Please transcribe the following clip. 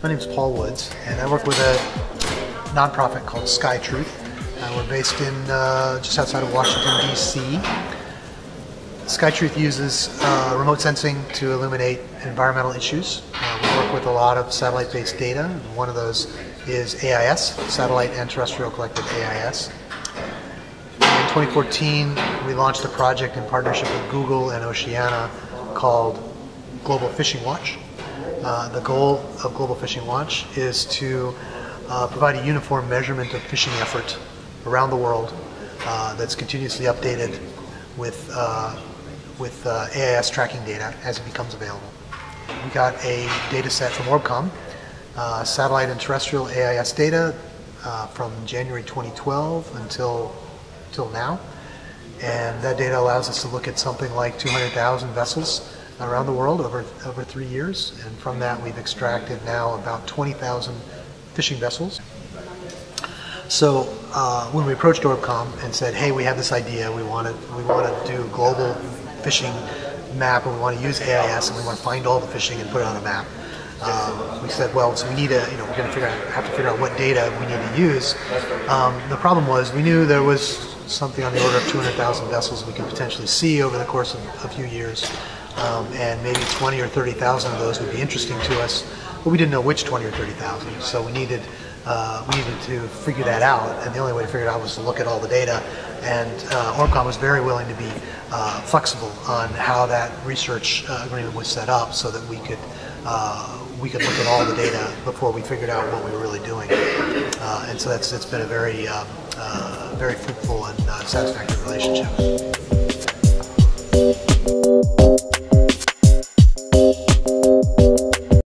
My name is Paul Woods, and I work with a nonprofit called SkyTruth. We're based in just outside of Washington, D.C. SkyTruth uses remote sensing to illuminate environmental issues. We work with a lot of satellite-based data. One of those is AIS, Satellite and Terrestrial Collective AIS. In 2014, we launched a project in partnership with Google and Oceana called Global Fishing Watch. The goal of Global Fishing Watch is to provide a uniform measurement of fishing effort around the world that's continuously updated with AIS tracking data as it becomes available. We got a data set from Orbcomm, satellite and terrestrial AIS data from January 2012 until now, and that data allows us to look at something like 200,000 vessels around the world over 3 years, and from that we've extracted now about 20,000 fishing vessels. So when we approached Orbcomm and said, hey, we have this idea, we want to do global fishing map, and we want to use AIS, and we want to find all the fishing and put it on a map, we said, well, so we need to, we're going to have to figure out what data we need to use. The problem was we knew there was something on the order of 200,000 vessels we could potentially see over the course of a few years. And maybe 20 or 30,000 of those would be interesting to us, but we didn't know which 20 or 30,000. So we needed to figure that out, and the only way to figure it out was to look at all the data. And Orbcomm was very willing to be flexible on how that research agreement was set up, so that we could look at all the data before we figured out what we were really doing. And so it's been a very fruitful and satisfactory relationship.